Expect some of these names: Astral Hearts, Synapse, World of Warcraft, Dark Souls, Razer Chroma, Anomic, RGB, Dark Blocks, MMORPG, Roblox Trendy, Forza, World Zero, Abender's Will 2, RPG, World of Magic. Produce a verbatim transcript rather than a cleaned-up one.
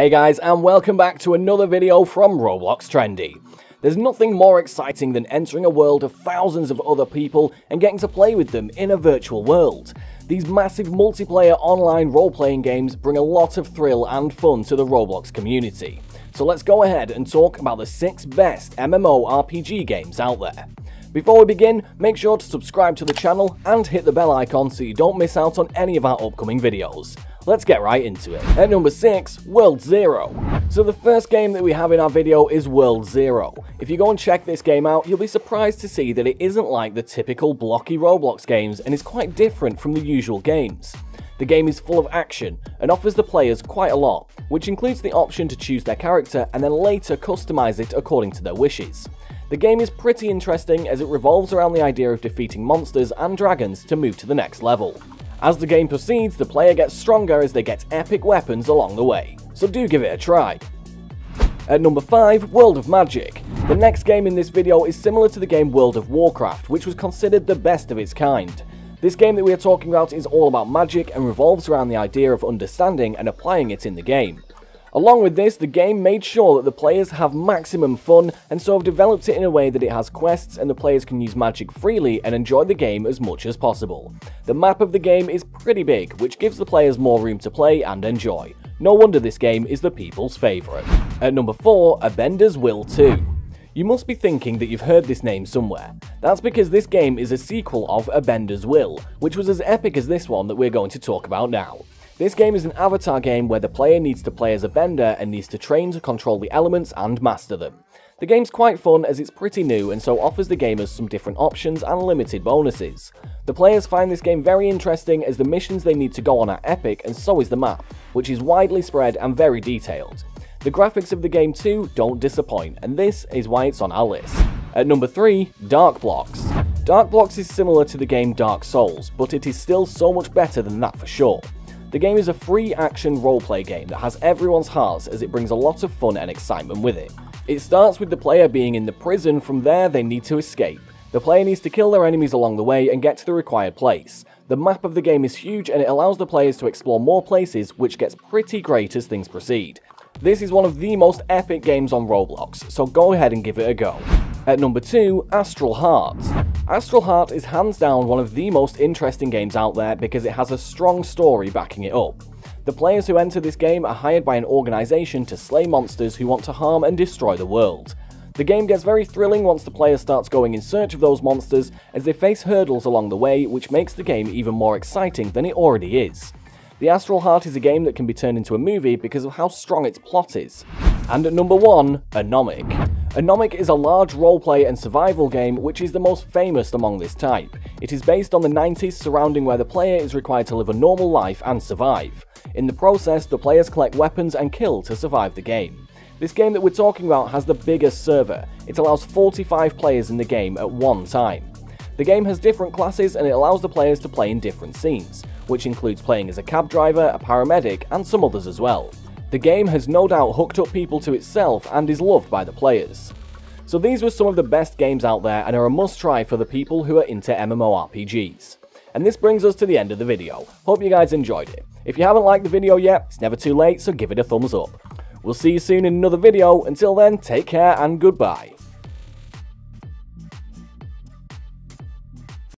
Hey guys, and welcome back to another video from Roblox Trendy. There's nothing more exciting than entering a world of thousands of other people and getting to play with them in a virtual world. These massive multiplayer online role-playing games bring a lot of thrill and fun to the Roblox community. So let's go ahead and talk about the six best M M O R P G games out there. Before we begin, make sure to subscribe to the channel and hit the bell icon so you don't miss out on any of our upcoming videos. Let's get right into it. At number six, World Zero. So the first game that we have in our video is World Zero. If you go and check this game out, you'll be surprised to see that it isn't like the typical blocky Roblox games and is quite different from the usual games. The game is full of action and offers the players quite a lot, which includes the option to choose their character and then later customize it according to their wishes. The game is pretty interesting as it revolves around the idea of defeating monsters and dragons to move to the next level. As the game proceeds, the player gets stronger as they get epic weapons along the way, so do give it a try. At number five, World of Magic. The next game in this video is similar to the game World of Warcraft, which was considered the best of its kind. This game that we are talking about is all about magic and revolves around the idea of understanding and applying it in the game. Along with this, the game made sure that the players have maximum fun and so have developed it in a way that it has quests and the players can use magic freely and enjoy the game as much as possible. The map of the game is pretty big, which gives the players more room to play and enjoy. No wonder this game is the people's favourite. At number four, Abender's Will two. You must be thinking that you've heard this name somewhere. That's because this game is a sequel of Abender's Will, which was as epic as this one that we're going to talk about now. This game is an avatar game where the player needs to play as a bender and needs to train to control the elements and master them. The game's quite fun as it's pretty new and so offers the gamers some different options and limited bonuses. The players find this game very interesting as the missions they need to go on are epic and so is the map, which is widely spread and very detailed. The graphics of the game too don't disappoint, and this is why it's on our list. At number three, Dark Blocks. Dark Blocks is similar to the game Dark Souls, but it is still so much better than that for sure. The game is a free action roleplay game that has everyone's hearts as it brings a lot of fun and excitement with it. It starts with the player being in the prison, from there they need to escape. The player needs to kill their enemies along the way and get to the required place. The map of the game is huge and it allows the players to explore more places, which gets pretty great as things proceed. This is one of the most epic games on Roblox, so go ahead and give it a go. At number two, Astral Hearts. Astral Hearts is hands down one of the most interesting games out there because it has a strong story backing it up. The players who enter this game are hired by an organization to slay monsters who want to harm and destroy the world. The game gets very thrilling once the player starts going in search of those monsters as they face hurdles along the way, which makes the game even more exciting than it already is. The Astral Heart is a game that can be turned into a movie because of how strong its plot is. And at number one, Anomic. Anomic is a large roleplay and survival game which is the most famous among this type. It is based on the nineties, surrounding where the player is required to live a normal life and survive. In the process, the players collect weapons and kill to survive the game. This game that we're talking about has the biggest server. It allows forty-five players in the game at one time. The game has different classes and it allows the players to play in different scenes, which includes playing as a cab driver, a paramedic, and some others as well. The game has no doubt hooked up people to itself and is loved by the players. So these were some of the best games out there and are a must try for the people who are into M M O R P Gs. And this brings us to the end of the video. Hope you guys enjoyed it. If you haven't liked the video yet, it's never too late, so give it a thumbs up. We'll see you soon in another video. Until then, take care and goodbye.